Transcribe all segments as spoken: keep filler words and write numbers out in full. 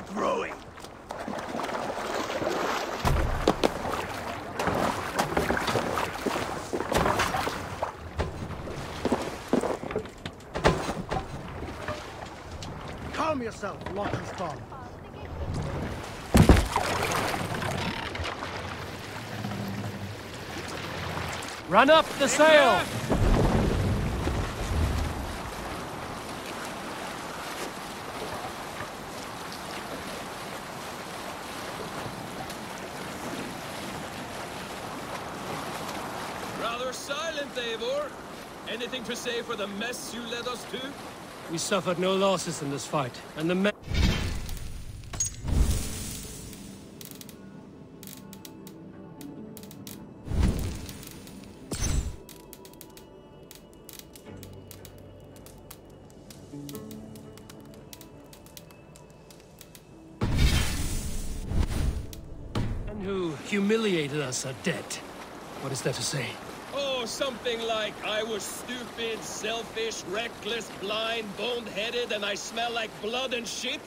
not rowing. Calm yourself, Loki's bomb. Run up the sail! Rather silent, Eivor. Anything to say for the mess you led us to? We suffered no losses in this fight, and the men... humiliated us are dead. What is there to say? Oh, something like, I was stupid, selfish, reckless, blind, bone-headed, and I smell like blood and shit?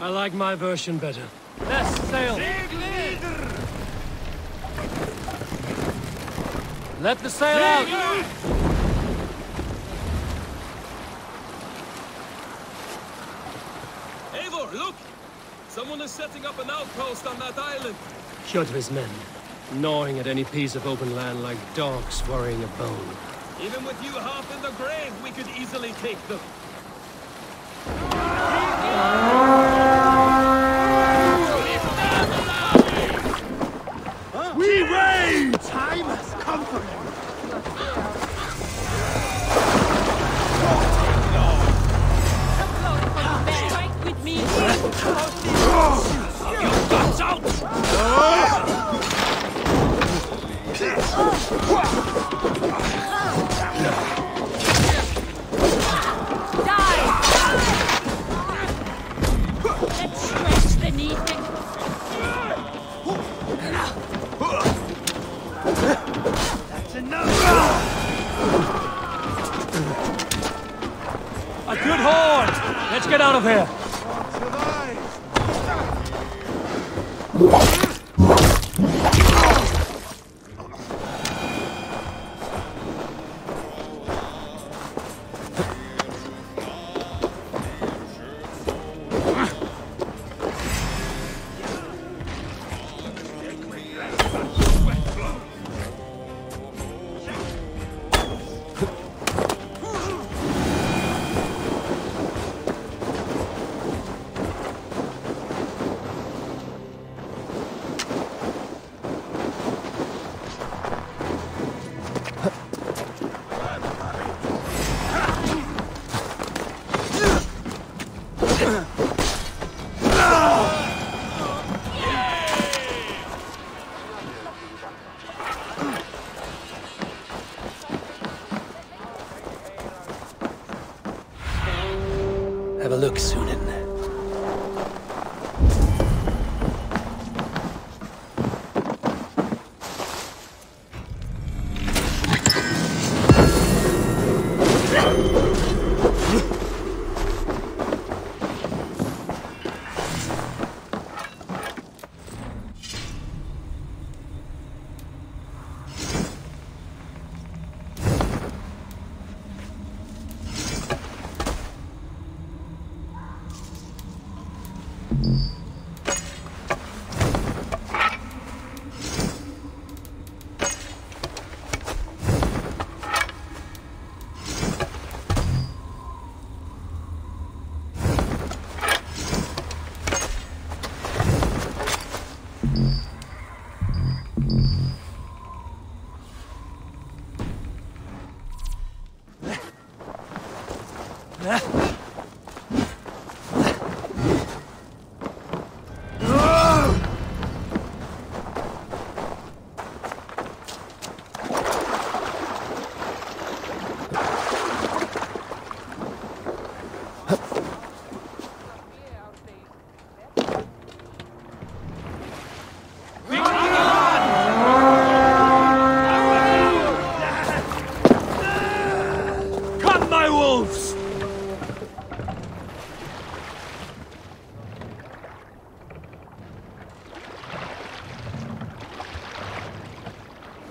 I like my version better. Let's sail! Let the sail out! Eivor, look! Someone is setting up an outpost on that island. Short of his men, gnawing at any piece of open land like dogs worrying a bone. Even with you half in the grave, we could easily take them. Huh? We reign! Time has come for you. Get out of here!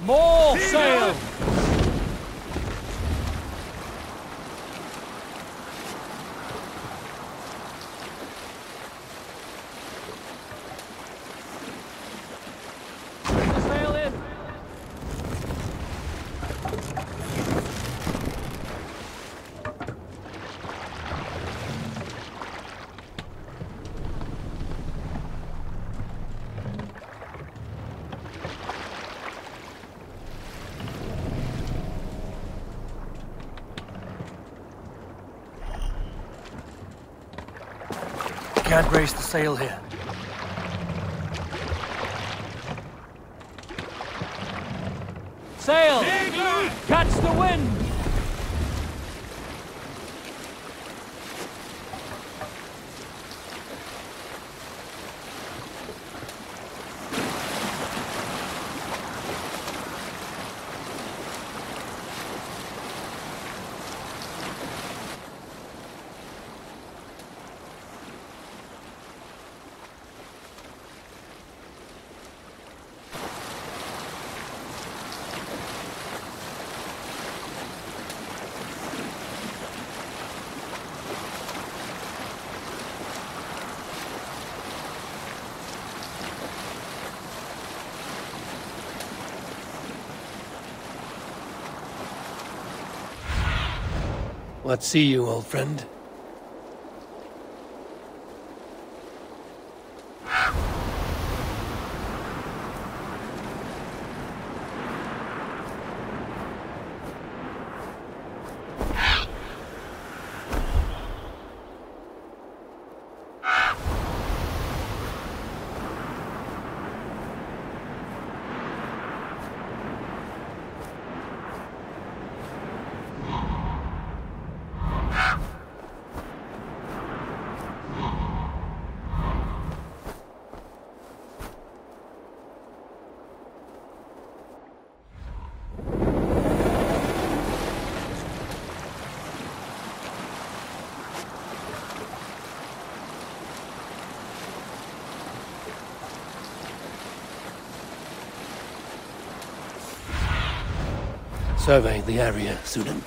More sail! Can't raise the sail here. Sail! Catch the wind! Let's see you, old friend. Survey the area, Sudan.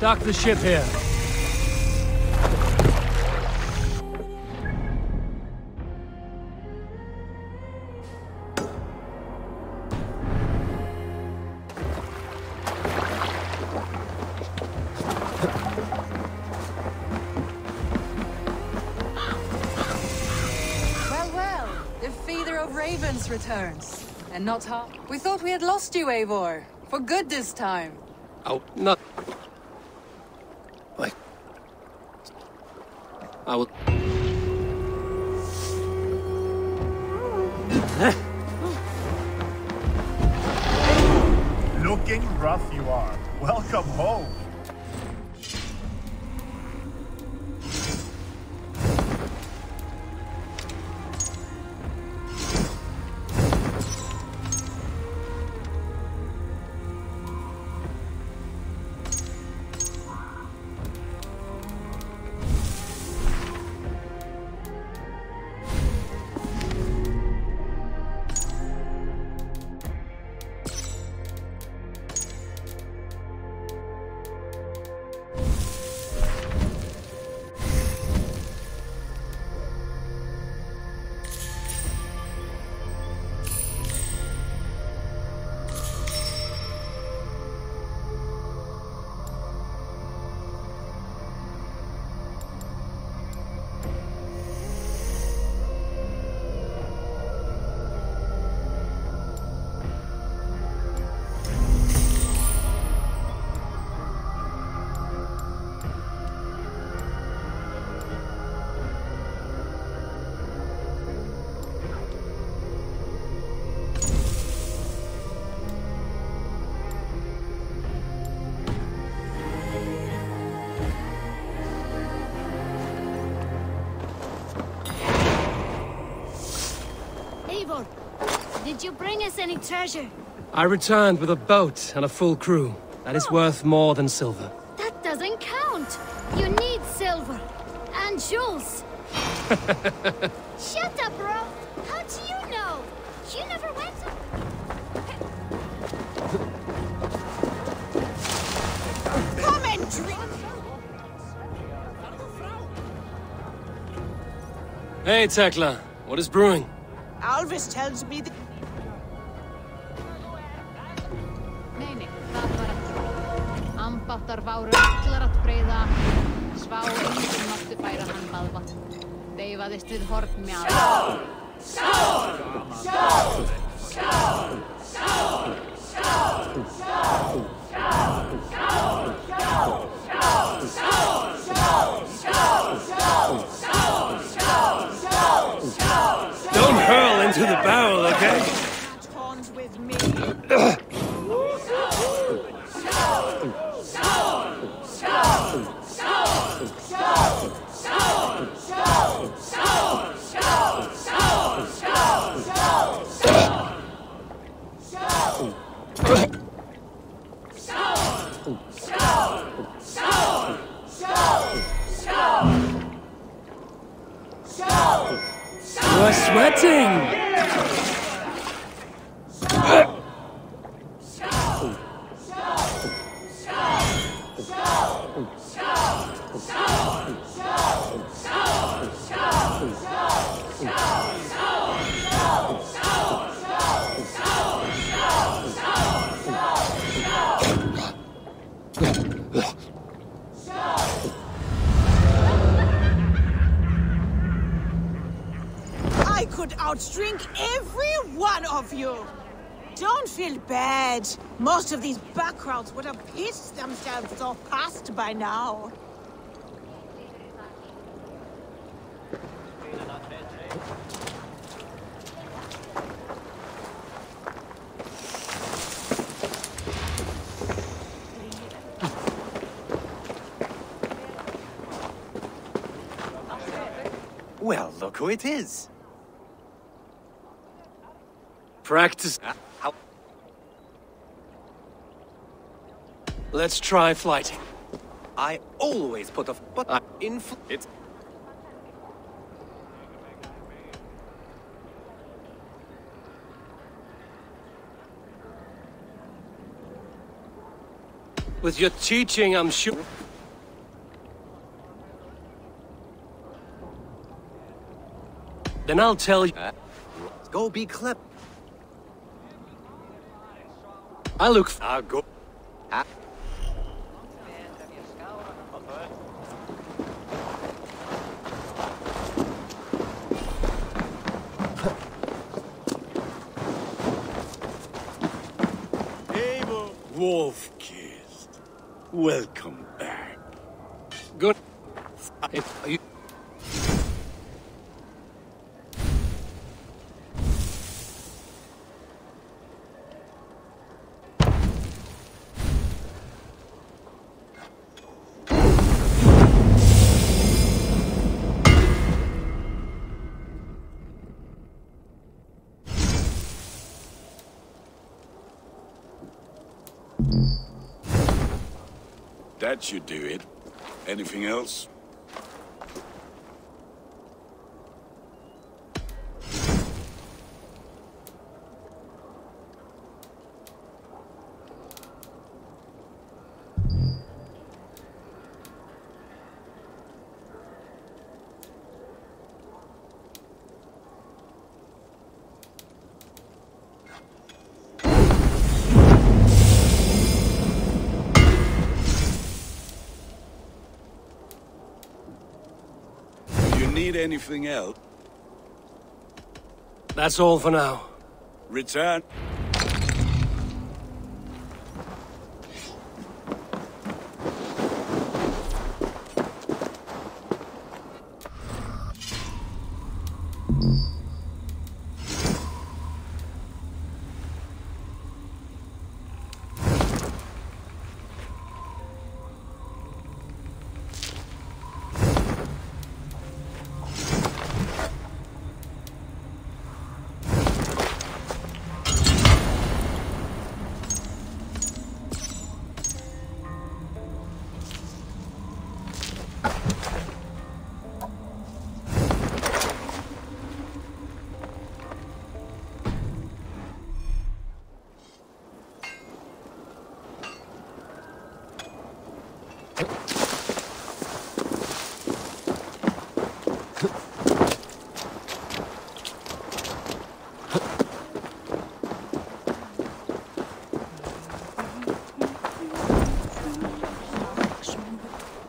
Dock the ship here. Well, well, the Feather of Ravens returns. And not half. We thought we had lost you, Eivor. For good this time. Oh, not... I will... Looking rough you are. Welcome home. Eivor, did you bring us any treasure? I returned with a boat and a full crew. That is worth more than silver. That doesn't count! You need silver! And jewels! Shut up, bro! How do you know? You never went to... Come and drink! Hey, Tekla. What is brewing? Alvis tells me that... Don't hurl into the barrel, okay? We're sweating! Drink every one of you! Don't feel bad. Most of these backgrounds would have pissed themselves off past by now. Well, look who it is. Practice. Let's try flighting. I always put a but in fl it. With your teaching, I'm sure. Then I'll tell you. Uh, go be clever. I look f- I'll go. Ah. Wolf kissed. Welcome back. Good. If you That should do it. Anything else? Need anything else? That's all for now. Return.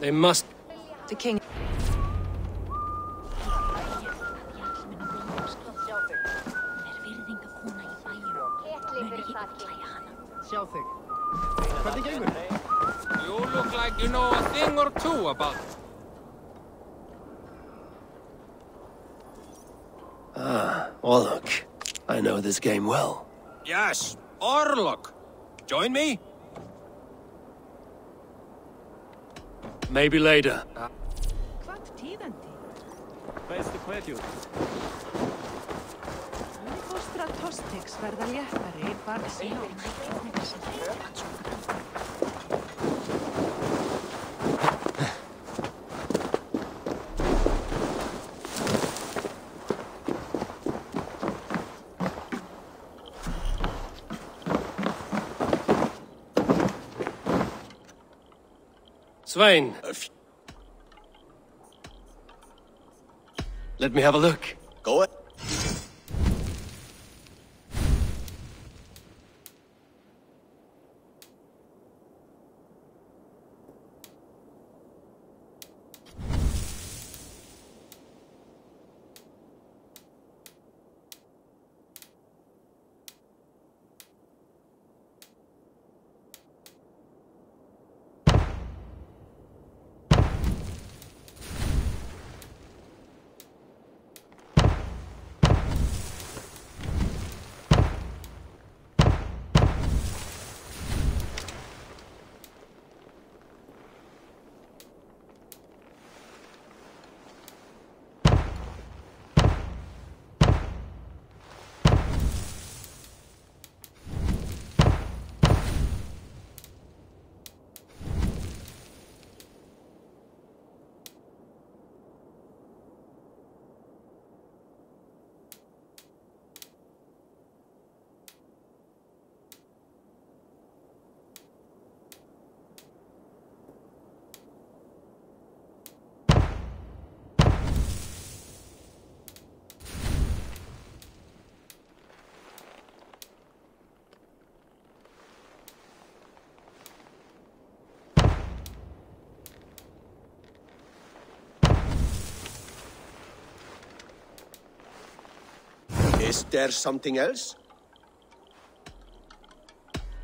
They must... The king... You look like you know a thing or two about it. Ah, Orlok. I know this game well. Yes, Orlok. Join me? Maybe later. Uh. Swain, let me have a look. Go ahead. Is there something else?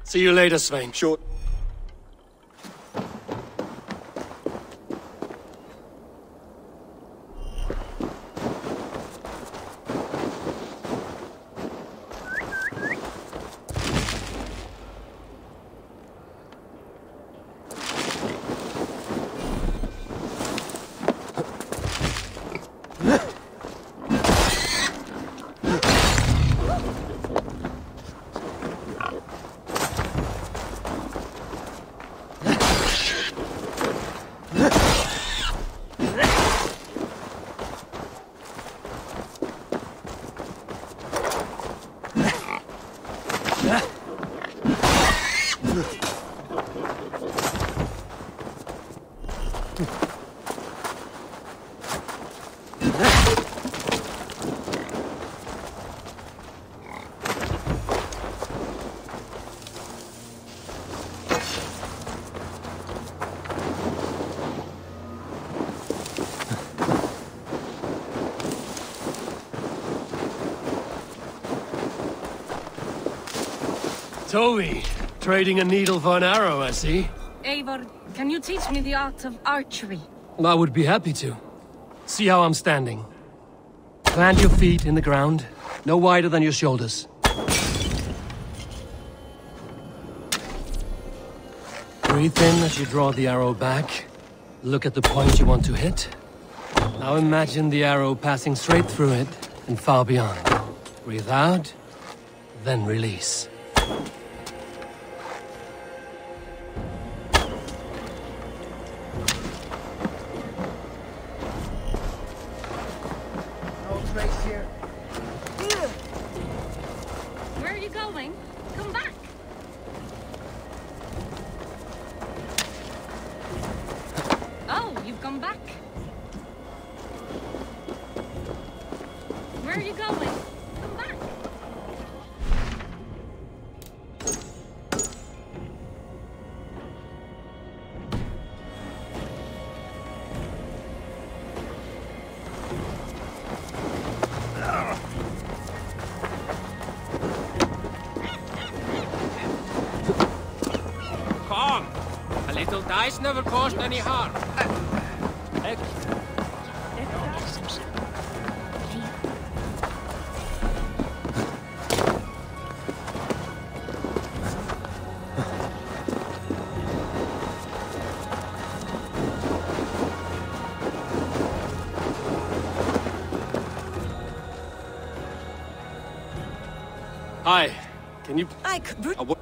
See you later, Sven. Sure. Toby, trading a needle for an arrow, I see. Eivor, can you teach me the art of archery? I would be happy to. See how I'm standing. Plant your feet in the ground, no wider than your shoulders. Breathe in as you draw the arrow back. Look at the point you want to hit. Now imagine the arrow passing straight through it and far beyond. Breathe out, then release. Little dice never caused any harm. Hi, can you... I could... I w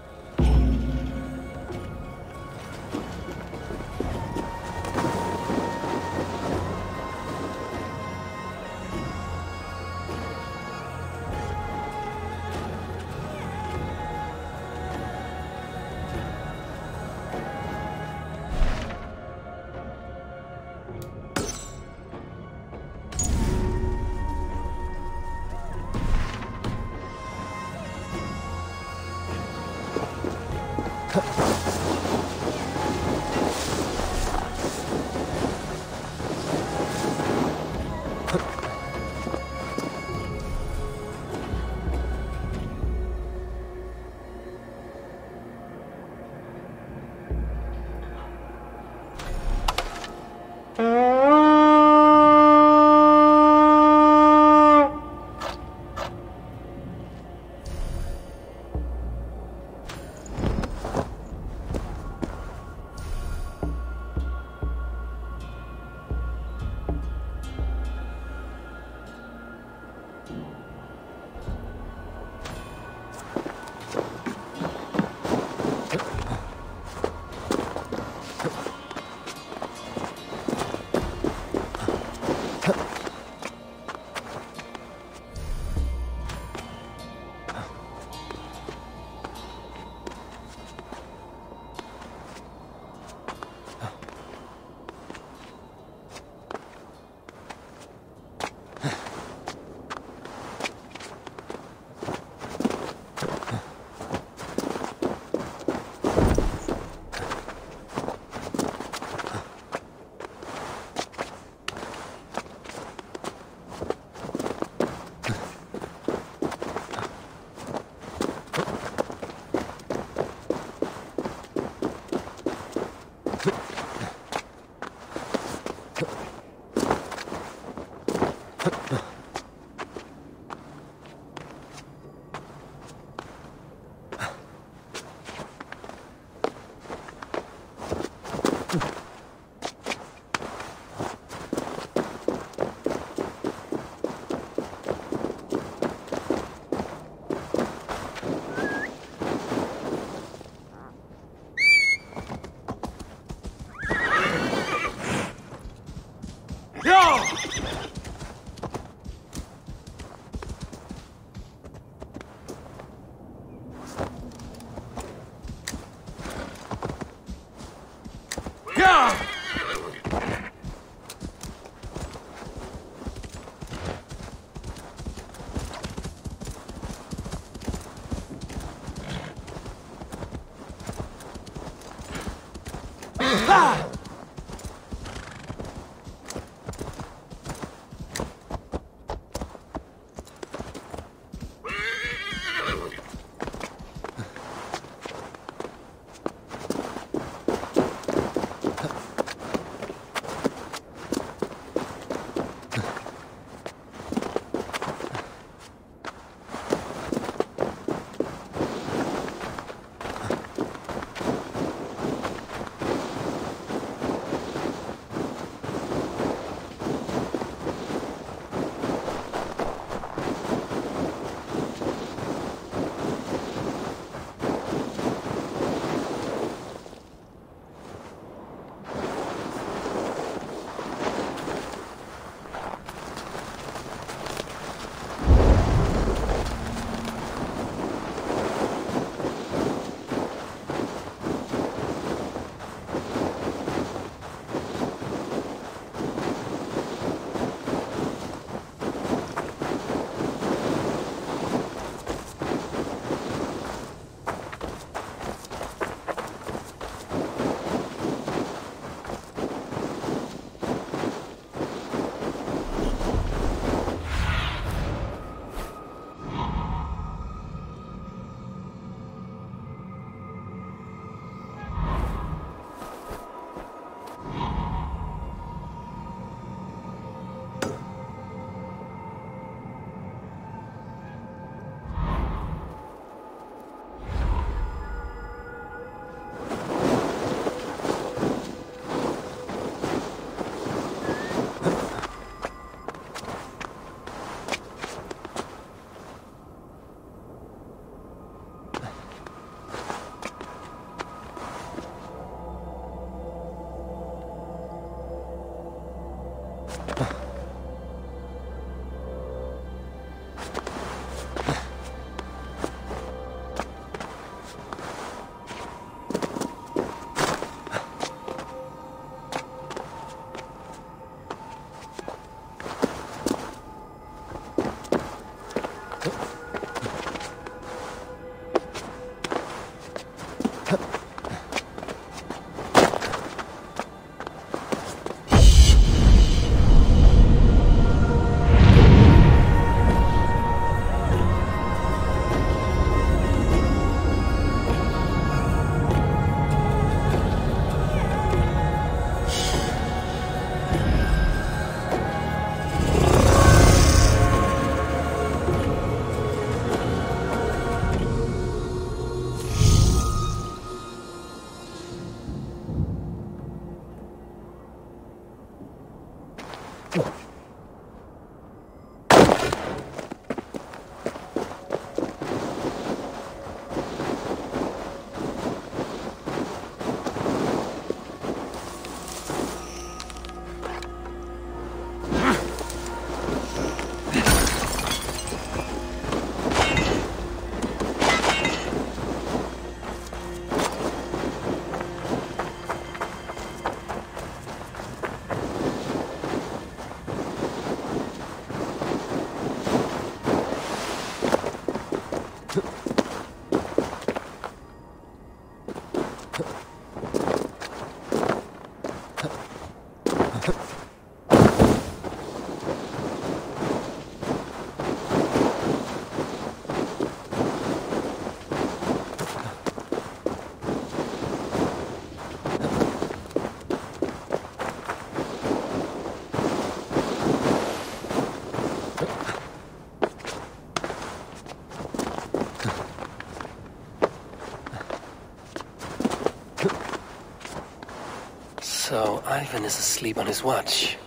So Ivan is asleep on his watch.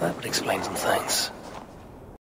That would explain some things.